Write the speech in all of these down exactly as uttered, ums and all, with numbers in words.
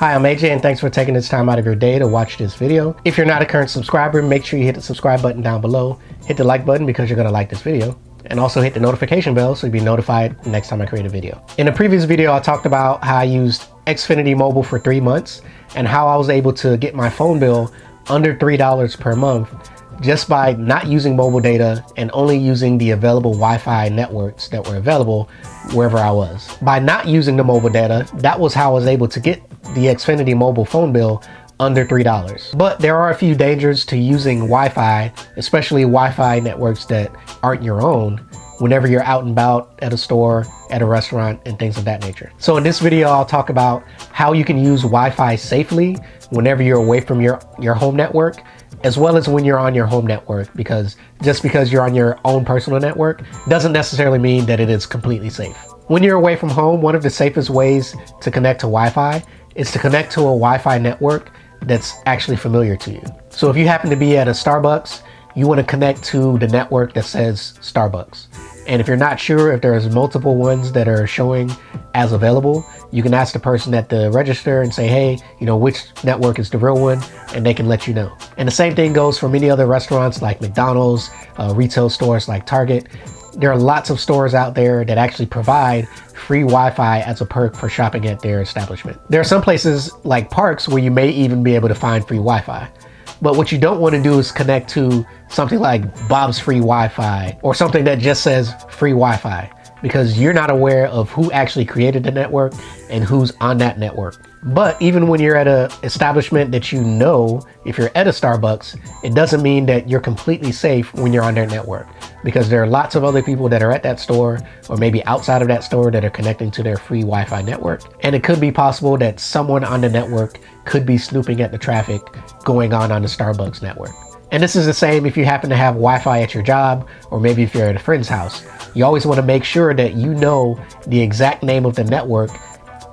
Hi, I'm A J, and thanks for taking this time out of your day to watch this video. If you're not a current subscriber, make sure you hit the subscribe button down below. Hit the like button because you're gonna like this video. And also hit the notification bell so you'll be notified next time I create a video. In a previous video, I talked about how I used Xfinity Mobile for three months and how I was able to get my phone bill under three dollars per month just by not using mobile data and only using the available Wi-Fi networks that were available wherever I was. By not using the mobile data, that was how I was able to get the Xfinity Mobile phone bill under three dollars. But there are a few dangers to using Wi-Fi, especially Wi-Fi networks that aren't your own, whenever you're out and about at a store, at a restaurant, and things of that nature. So in this video, I'll talk about how you can use Wi-Fi safely whenever you're away from your, your home network, as well as when you're on your home network, because just because you're on your own personal network doesn't necessarily mean that it is completely safe. When you're away from home, one of the safest ways to connect to Wi-Fi is to connect to a Wi-Fi network that's actually familiar to you. So if you happen to be at a Starbucks, you want to connect to the network that says Starbucks. And if you're not sure if there's multiple ones that are showing as available, you can ask the person at the register and say, hey, you know, which network is the real one? And they can let you know. And the same thing goes for many other restaurants like McDonald's, uh, retail stores like Target. There are lots of stores out there that actually provide free Wi-Fi as a perk for shopping at their establishment. There are some places like parks where you may even be able to find free Wi-Fi. But what you don't want to do is connect to something like Bob's Free Wi-Fi or something that just says free Wi-Fi, because you're not aware of who actually created the network and who's on that network. But even when you're at an establishment that you know, if you're at a Starbucks, it doesn't mean that you're completely safe when you're on their network, because there are lots of other people that are at that store or maybe outside of that store that are connecting to their free Wi-Fi network. And it could be possible that someone on the network could be snooping at the traffic going on on the Starbucks network. And this is the same if you happen to have Wi-Fi at your job, or maybe if you're at a friend's house. You always want to make sure that you know the exact name of the network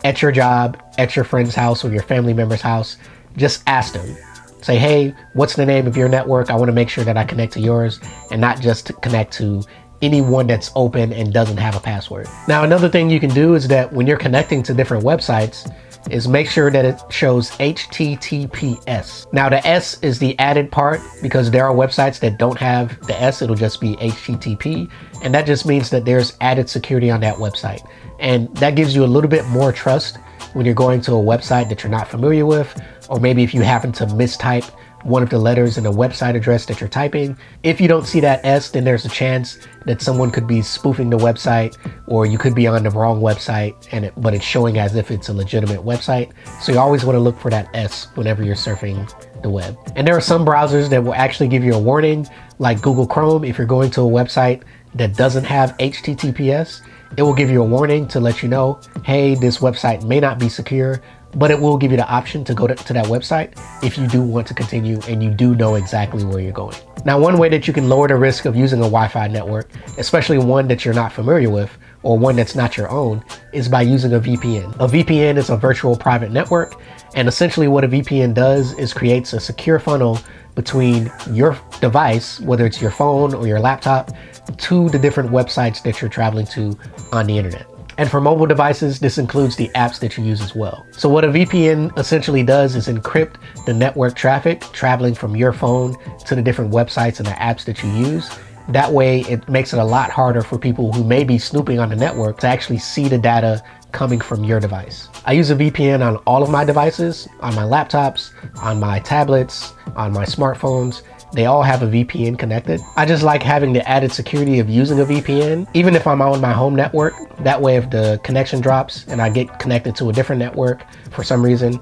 at your job, at your friend's house, or your family member's house. Just ask them. Say, hey, what's the name of your network? I want to make sure that I connect to yours, and not just to connect to anyone that's open and doesn't have a password. Now, another thing you can do is that when you're connecting to different websites is make sure that it shows H T T P S. Now the S is the added part, because there are websites that don't have the S, it'll just be H T T P. And that just means that there's added security on that website. And that gives you a little bit more trust when you're going to a website that you're not familiar with, or maybe if you happen to mistype one of the letters in the website address that you're typing. If you don't see that S, then there's a chance that someone could be spoofing the website, or you could be on the wrong website, and it, but it's showing as if it's a legitimate website. So you always want to look for that S whenever you're surfing the web. And there are some browsers that will actually give you a warning, like Google Chrome. If you're going to a website that doesn't have H T T P S, it will give you a warning to let you know, hey, this website may not be secure, but it will give you the option to go to, to that website if you do want to continue and you do know exactly where you're going. Now, one way that you can lower the risk of using a Wi-Fi network, especially one that you're not familiar with or one that's not your own, is by using a V P N. A V P N is a virtual private network, and essentially what a V P N does is creates a secure funnel between your device, whether it's your phone or your laptop, to the different websites that you're traveling to on the internet. And for mobile devices, this includes the apps that you use as well. So what a V P N essentially does is encrypt the network traffic traveling from your phone to the different websites and the apps that you use. That way, it makes it a lot harder for people who may be snooping on the network to actually see the data coming from your device. I use a V P N on all of my devices, on my laptops, on my tablets, on my smartphones. They all have a V P N connected. I just like having the added security of using a V P N, even if I'm on my home network. That way, if the connection drops and I get connected to a different network for some reason,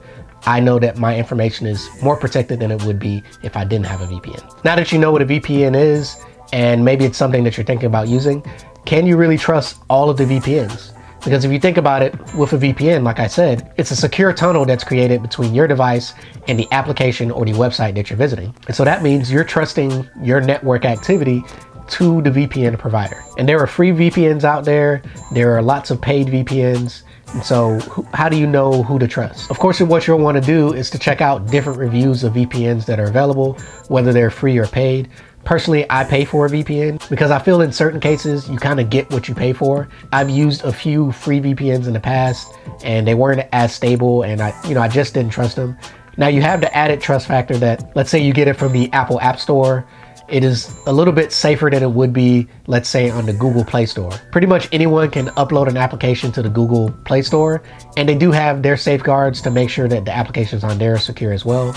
I know that my information is more protected than it would be if I didn't have a V P N. Now that you know what a V P N is, and maybe it's something that you're thinking about using, can you really trust all of the V P Ns? Because if you think about it, with a V P N, like I said, it's a secure tunnel that's created between your device and the application or the website that you're visiting. And so that means you're trusting your network activity to the V P N provider. And there are free V P Ns out there. There are lots of paid V P Ns. So how do you know who to trust? Of course, what you'll want to do is to check out different reviews of V P Ns that are available, whether they're free or paid. Personally, I pay for a V P N because I feel in certain cases, you kind of get what you pay for. I've used a few free V P Ns in the past and they weren't as stable, and I, you know, I just didn't trust them. Now you have the added trust factor that, let's say you get it from the Apple App Store, it is a little bit safer than it would be, let's say, on the Google Play Store. Pretty much anyone can upload an application to the Google Play Store, and they do have their safeguards to make sure that the applications on there are secure as well.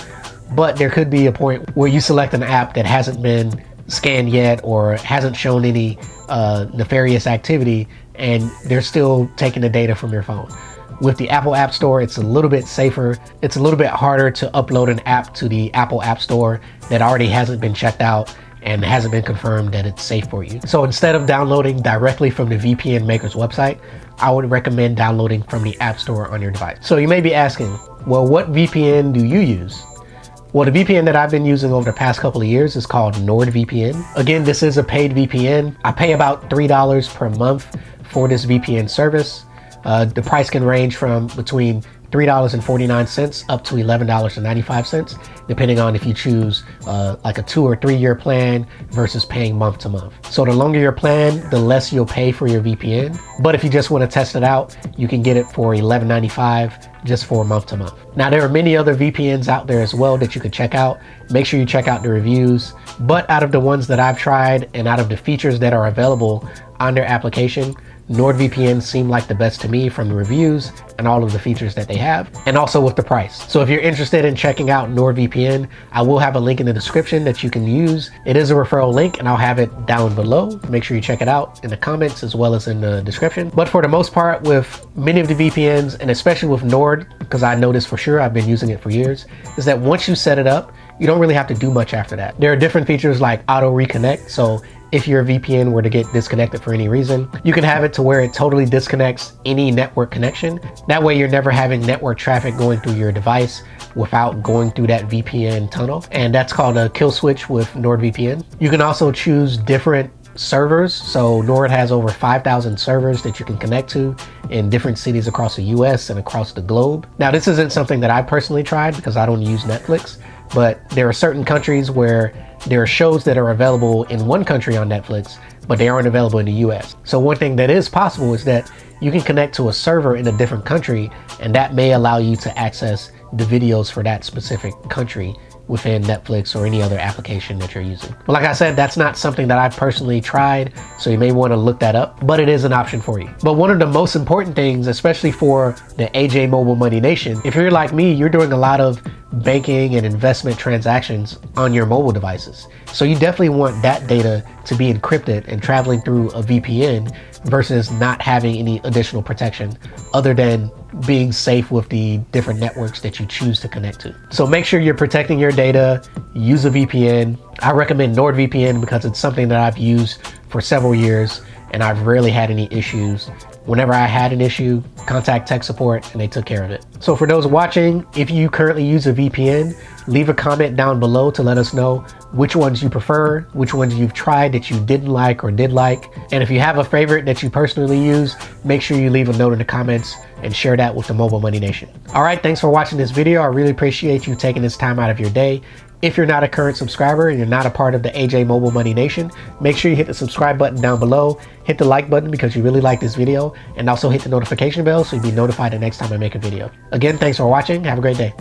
But there could be a point where you select an app that hasn't been scanned yet or hasn't shown any uh, nefarious activity, and they're still taking the data from your phone. With the Apple App Store, it's a little bit safer. It's a little bit harder to upload an app to the Apple App Store that already hasn't been checked out and hasn't been confirmed that it's safe for you. So instead of downloading directly from the V P N maker's website, I would recommend downloading from the App Store on your device. So you may be asking, well, what V P N do you use? Well, the V P N that I've been using over the past couple of years is called NordVPN. Again, this is a paid V P N. I pay about three dollars per month for this V P N service. Uh, the price can range from between three dollars and forty-nine cents up to eleven dollars and ninety-five cents, depending on if you choose uh, like a two or three year plan versus paying month to month. So the longer your plan, the less you'll pay for your V P N. But if you just want to test it out, you can get it for eleven ninety-five just for month to month. Now there are many other V P Ns out there as well that you could check out. Make sure you check out the reviews. But out of the ones that I've tried and out of the features that are available on their application, NordVPN seemed like the best to me from the reviews and all of the features that they have, and also with the price. So if you're interested in checking out NordVPN, I will have a link in the description that you can use. It is a referral link and I'll have it down below. Make sure you check it out in the comments as well as in the description. But for the most part, with many of the V P Ns, and especially with Nord, because I know this for sure, I've been using it for years, is that once you set it up, you don't really have to do much after that. There are different features like auto reconnect. So if your V P N were to get disconnected for any reason, you can have it to where it totally disconnects any network connection. That way you're never having network traffic going through your device without going through that V P N tunnel. And that's called a kill switch with NordVPN. You can also choose different servers. So Nord has over five thousand servers that you can connect to in different cities across the U S and across the globe. Now, this isn't something that I personally tried because I don't use Netflix, but there are certain countries where there are shows that are available in one country on Netflix, but they aren't available in the U S. So one thing that is possible is that you can connect to a server in a different country, and that may allow you to access the videos for that specific country within Netflix or any other application that you're using. But like I said, that's not something that I personally tried, so you may want to look that up, but it is an option for you. But one of the most important things, especially for the A J Mobile Money Nation, if you're like me, you're doing a lot of banking and investment transactions on your mobile devices. So you definitely want that data to be encrypted and traveling through a V P N versus not having any additional protection other than being safe with the different networks that you choose to connect to. So make sure you're protecting your data, use a V P N. I recommend NordVPN because it's something that I've used for several years and I've rarely had any issues. Whenever I had an issue, contact tech support and they took care of it. So for those watching, if you currently use a V P N, leave a comment down below to let us know which ones you prefer, which ones you've tried that you didn't like or did like. And if you have a favorite that you personally use, make sure you leave a note in the comments and share that with the Mobile Money Nation. All right, thanks for watching this video. I really appreciate you taking this time out of your day. If you're not a current subscriber and you're not a part of the A J Mobile Money Nation, make sure you hit the subscribe button down below, hit the like button because you really like this video, and also hit the notification bell so you'll be notified the next time I make a video. Again, thanks for watching. Have a great day.